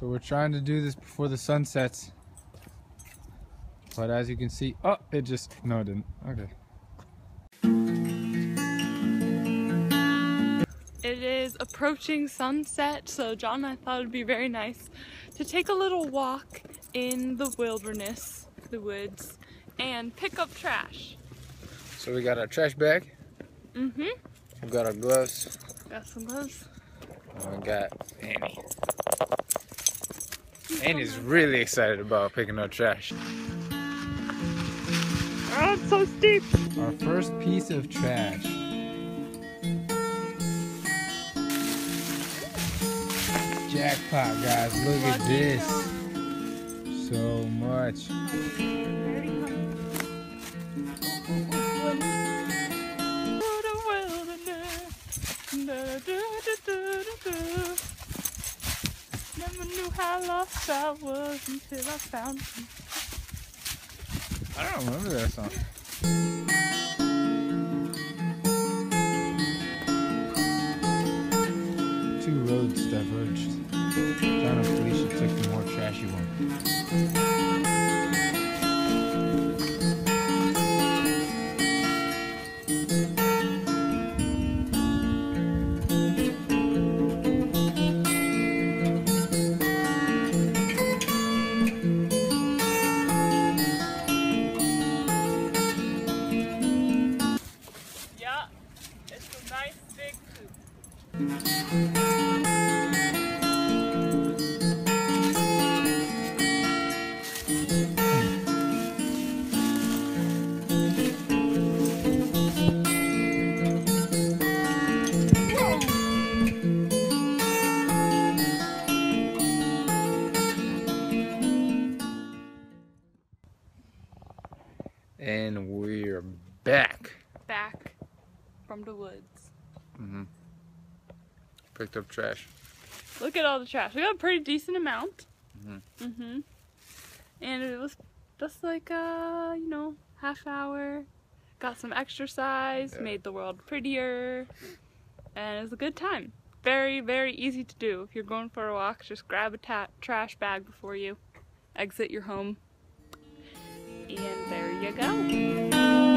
So we're trying to do this before the sun sets. But as you can see, oh, it just, no, it didn't. Okay. It is approaching sunset, so John and I thought it would be very nice to take a little walk in the wilderness, the woods, and pick up trash. So we got our trash bag. Mm-hmm. We've got our gloves. Got some gloves. And we got Annie. Annie's really excited about picking up trash. Oh, it's so steep. Our first piece of trash. Jackpot, guys, look at this. So much. Never knew how lost I was until I found you. I don't remember that song. Two roads diverged. John and Felicia took the more trashy one. Yeah, it's a nice big poop. And we're back. Back from the woods. Mm-hmm. Picked up trash. Look at all the trash. We got a pretty decent amount. Mm-hmm. Mm-hmm. And it was just like, you know, half hour. Got some exercise, yeah. Made the world prettier. And it was a good time. Very, very easy to do. If you're going for a walk, just grab a trash bag before you exit your home. And there you go.